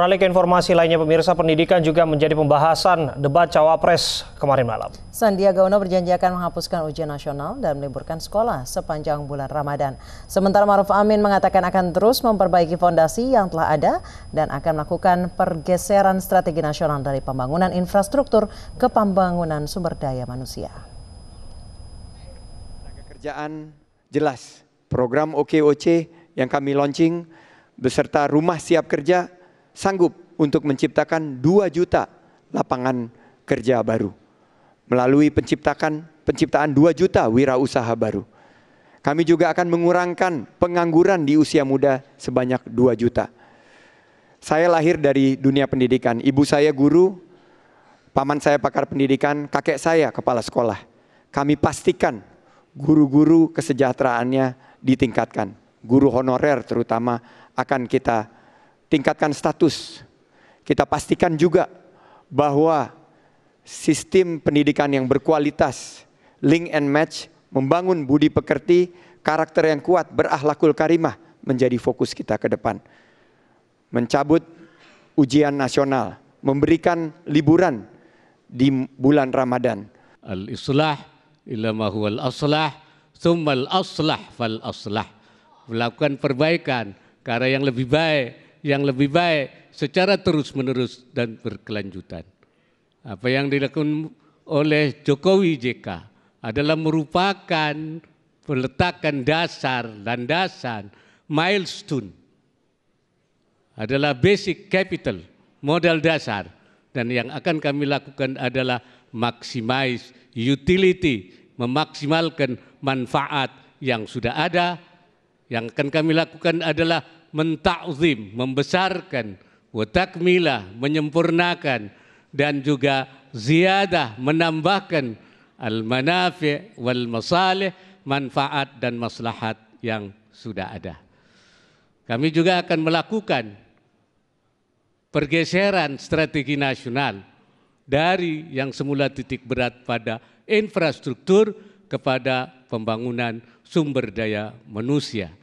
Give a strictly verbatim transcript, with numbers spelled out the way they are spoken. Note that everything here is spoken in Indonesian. Beralih ke informasi lainnya, pemirsa, pendidikan juga menjadi pembahasan debat Cawapres kemarin malam. Sandiaga Uno berjanji akan menghapuskan ujian nasional dan meliburkan sekolah sepanjang bulan Ramadan. Sementara Maruf Amin mengatakan akan terus memperbaiki fondasi yang telah ada dan akan melakukan pergeseran strategi nasional dari pembangunan infrastruktur ke pembangunan sumber daya manusia. Kerjaan jelas, program O K O C yang kami launching beserta Rumah Siap Kerja sanggup untuk menciptakan dua juta lapangan kerja baru. Melalui penciptakan penciptaan dua juta wirausaha baru. Kami juga akan mengurangkan pengangguran di usia muda sebanyak dua juta. Saya lahir dari dunia pendidikan. Ibu saya guru, paman saya pakar pendidikan, kakek saya kepala sekolah. Kami pastikan guru-guru kesejahteraannya ditingkatkan. Guru honorer terutama akan kita tingkatkan status. Kita pastikan juga bahwa sistem pendidikan yang berkualitas, link and match, membangun budi pekerti, karakter yang kuat, berakhlakul karimah menjadi fokus kita ke depan. Mencabut ujian nasional, memberikan liburan di bulan Ramadan. Al-islah ila ma huwal aslah, tsumma al-aslah fal aslah. Melakukan perbaikan ke arah yang lebih baik. yang lebih baik secara terus-menerus dan berkelanjutan. Apa yang dilakukan oleh Jokowi J K adalah merupakan peletakan dasar, landasan, milestone, adalah basic capital, modal dasar. Dan yang akan kami lakukan adalah maximize utility, memaksimalkan manfaat yang sudah ada. Yang akan kami lakukan adalah mentakzim, membesarkan, wa takmilah, menyempurnakan, dan juga ziyadah, menambahkan al-manafi' wal masalih, manfaat dan maslahat yang sudah ada. Kami juga akan melakukan pergeseran strategi nasional dari yang semula titik berat pada infrastruktur kepada pembangunan sumber daya manusia.